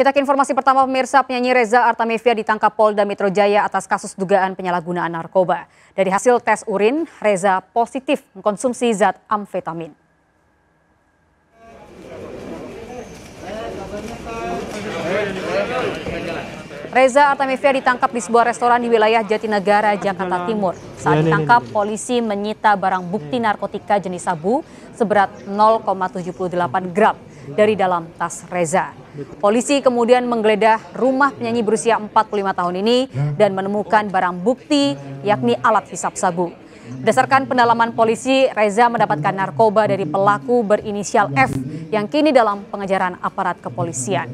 Kita ke informasi pertama pemirsa, penyanyi Reza Artamevia ditangkap Polda Metro Jaya atas kasus dugaan penyalahgunaan narkoba. Dari hasil tes urin, Reza positif mengkonsumsi zat amfetamin. Reza Artamevia ditangkap di sebuah restoran di wilayah Jatinegara, Jakarta Timur. Saat ditangkap, polisi menyita barang bukti narkotika jenis sabu seberat 0,78 gram dari dalam tas Reza. Polisi kemudian menggeledah rumah penyanyi berusia 45 tahun ini dan menemukan barang bukti yakni alat hisap sabu. Berdasarkan pendalaman polisi, Reza mendapatkan narkoba dari pelaku berinisial F yang kini dalam pengejaran aparat kepolisian.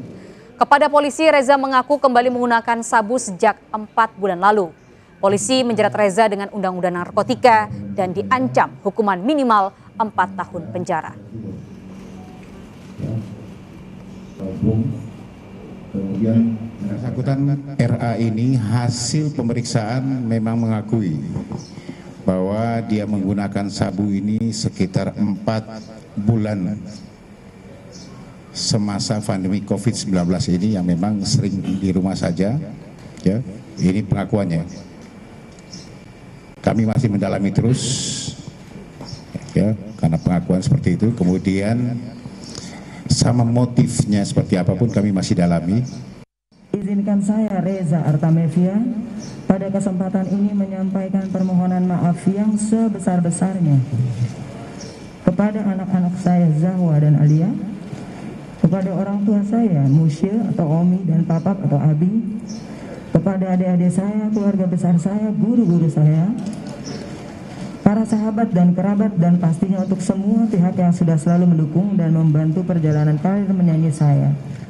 Kepada polisi, Reza mengaku kembali menggunakan sabu sejak 4 bulan lalu. Polisi menjerat Reza dengan undang-undang narkotika dan diancam hukuman minimal 4 tahun penjara. Kemudian bersangkutan RA ini hasil pemeriksaan memang mengakui bahwa dia menggunakan sabu ini sekitar 4 bulan. Semasa pandemi COVID-19 ini yang memang sering di rumah saja, ya, ini pengakuannya. Kami masih mendalami terus, ya, karena pengakuan seperti itu. Kemudian sama motifnya seperti apapun kami masih dalami. Izinkan saya Reza Artamevia pada kesempatan ini menyampaikan permohonan maaf yang sebesar-besarnya kepada anak-anak saya Zahwa dan Alia, kepada orang tua saya, Musye atau Omi dan Papak atau Abi, kepada adik-adik saya, keluarga besar saya, guru-guru saya, para sahabat dan kerabat, dan pastinya untuk semua pihak yang sudah selalu mendukung dan membantu perjalanan karir menyanyi saya.